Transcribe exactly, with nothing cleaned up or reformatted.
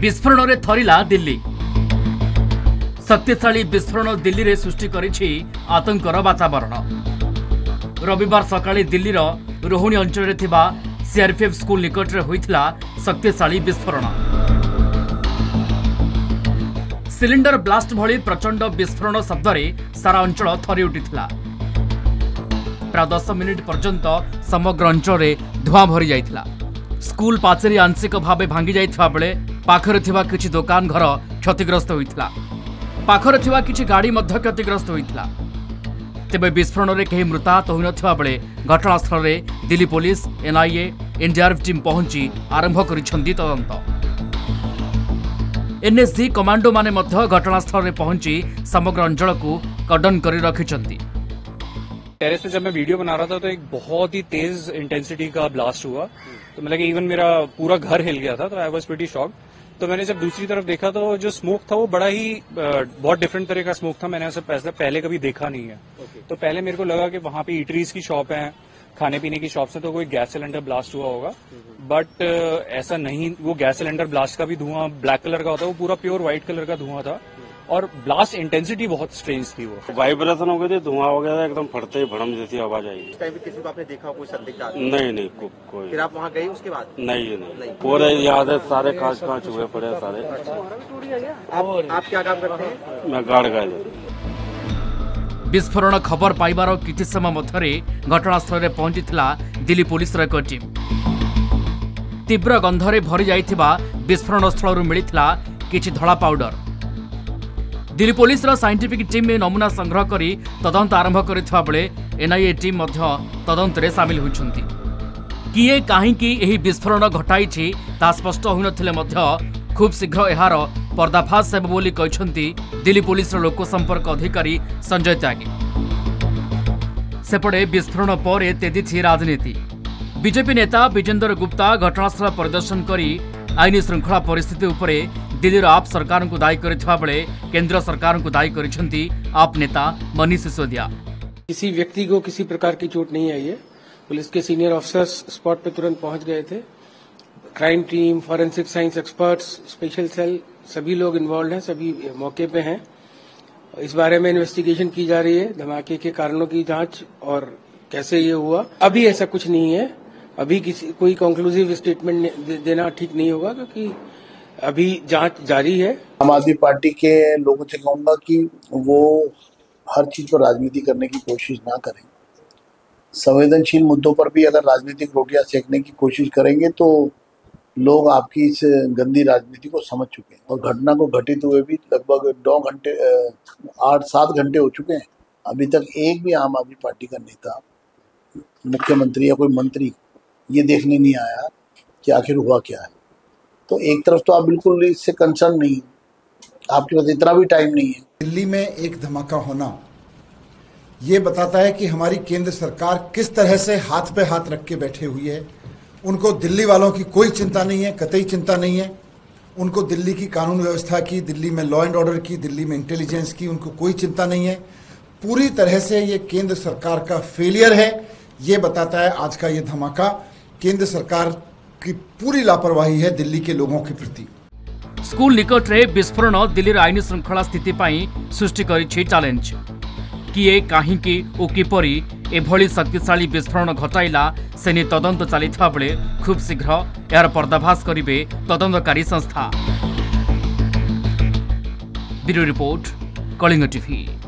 विस्फोरण रे थरिला दिल्ली। शक्तिशाली विस्फोरण दिल्ली रे सृष्टि करिछि आतंकर वातावरण। रविवार सकाळे दिल्ली रो रोहिणी अंचल रे थिबा सीआरपीएफ स्कूल निकट रे होइथिला शक्तिशाली विस्फोरण। सिलिंडर ब्लास्ट भली प्रचंड विस्फोरण शब्द रे सारा अंचल थरि उठिथिला। प्राय दस मिनिट पर्यंत समग्र अंचल रे धुआं भरी जाइथिला। स्कूल पाचेरी आंशिक भाव भांगी जाइथिबा बेले पाखरे थिबा किछि दुकान घर क्षतिग्रस्त होइथिला। पाखरे थिबा किछि गाड़ी मध्य क्षतिग्रस्त होइथिला। तेबे विस्फोरण रे केही मृताहत होइनथिबा बेले घटनास्थल रे Delhi police NIA NDRF team पहुंची आरंभ करिसेंती तदंत। एनएससी कमांडो माने मध्य घटनास्थल रे पहुंची समग्र अंचल को कॉर्डन करि रखिसेंती। टेरेस पे जब मैं वीडियो बना रहा था तो एक बहुत ही तेज इंटेंसिटी का ब्लास्ट हुआ, तो मतलब कि इवन मेरा पूरा घर हिल गया था, तो आई वाज प्रीटी शॉक्ड। तो मैंने जब दूसरी तरफ देखा तो जो स्मोक था वो बड़ा ही बहुत डिफरेंट तरह का स्मोक था। मैंने ऐसा पहले कभी देखा नहीं है। okay. तो पहले मेरे को लगा कि वहां पे ईटरीज की शॉप है, खाने पीने की शॉप्स है, तो कोई गैस सिलेंडर ब्लास्ट हुआ होगा, बट ऐसा नहीं। वो गैस सिलेंडर ब्लास्ट का भी धुआं ब्लैक कलर का होता है, वो पूरा प्योर व्हाइट कलर का धुआं था और ब्लास्ट इंटेंसिटी बहुत स्ट्रेंज थी। वो वाइब्रेशन हो गए थे, धुआं हो गया था, एकदम फटते ही भड़म जैसी आवाज आई। कहीं भी किसी को आपने देखा कोई संदिग्ध? नहीं नहीं को, कोई। फिर आप वहाँ गए उसके बाद? नहीं नहीं, पूरे याद है, सारे कांच कांच हुए पड़े सारे। आप, आप क्या काम करते हैं? मैं गार्ड का। विस्फोरण खबर पाइबार किसी समय मध्य घटनास्थल में पहुंचीला दिल्ली पुलिस एक टीम। तीव्र गंधरे भरी जाइथिबा विस्फोरण स्थल मिलिथिला किछि धड़ा powder. Delhi police scientific team में नमूना संग्रह करी तदंत आरंभ करथिबा बेले एनआईए टीम मध्य तदंत रे शामिल होइछन्ती। किए काहिंकी एही विस्फोरण घटाइछि ता स्पष्ट होइ नथिले मध्य खूब शीघ्र एहार पर्दाफाश हेब बोली कहिसन्ती दिल्ली पुलिस लोक संपर्क अधिकारी संजय त्यागी। सेपटे विस्फोरण पर तेजिछि राजनीति। बीजेपी नेता विजेंद्र गुप्ता घटनास्थल परिदर्शन करी आईन श्रृंखला परिस्थिति उपरे दिल्लीर आप सरकार को दायी करथिबा बेले केंद्र सरकार को दायी करिसेंती आप नेता मनीष सिसोदिया। किसी व्यक्ति को किसी प्रकार की चोट नहीं आई है। पुलिस के सीनियर ऑफिसर्स स्पॉट पे तुरंत पहुंच गए थे। Crime team, forensic science experts, special cell, सभी लोग इन्वॉल्व हैं, सभी मौके पे हैं। इस बारे में इन्वेस्टिगेशन की जा रही है, धमाके के कारणों की जाँच और कैसे ये हुआ। अभी ऐसा कुछ नहीं है, अभी किसी कोई कंक्लूसिव स्टेटमेंट दे, देना ठीक नहीं होगा क्योंकि अभी जांच जारी है। आम आदमी पार्टी के लोगों से कहूंगा कि वो हर चीज पर राजनीति करने की कोशिश ना करें। संवेदनशील मुद्दों पर भी अगर राजनीतिक रोटियां सेकने की कोशिश करेंगे तो लोग आपकी इस गंदी राजनीति को समझ चुके हैं। और घटना को घटित हुए भी लगभग दो घंटे आठ सात घंटे हो चुके हैं। अभी तक एक भी आम आदमी पार्टी का नेता, मुख्यमंत्री या कोई मंत्री ये देखने नहीं आया कि आखिर हुआ क्या है। तो एक तरफ तो आप बिल्कुल इससे कंसर्न नहीं, आपके पास इतना भी टाइम नहीं है। दिल्ली में एक धमाका होना ये बताता है कि हमारी केंद्र सरकार किस तरह से हाथ पे हाथ रख के बैठे हुई है। उनको दिल्ली वालों की कोई चिंता नहीं है, कतई चिंता नहीं है। उनको दिल्ली की कानून व्यवस्था की, दिल्ली में लॉ एंड ऑर्डर की, दिल्ली में इंटेलिजेंस की उनको कोई चिंता नहीं है। पूरी तरह से ये केंद्र सरकार का फेलियर है, ये बताता है आज का ये धमाका। केंद्र सरकार की पूरी लापरवाही है दिल्ली के लोगों के प्रति। स्कूल निकट रे विस्फोरण दिल्ली आईन श्रृंखला स्थिति सृष्टि करिछि चैलेंज। किए काहिंकी ओ किपरि एभली शक्तिशाली विस्फोरण घटाइला सेनी तदंत चलिथिबा बेले खूब शीघ्र यार पर्दाफाश करिवे तदंतकारी संस्था। Bureau report, Kalinga TV.